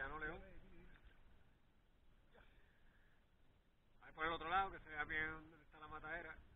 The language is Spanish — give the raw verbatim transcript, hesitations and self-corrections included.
orilla, ¿no, León? Ahí por el otro lado, que se vea bien dónde está la matadera.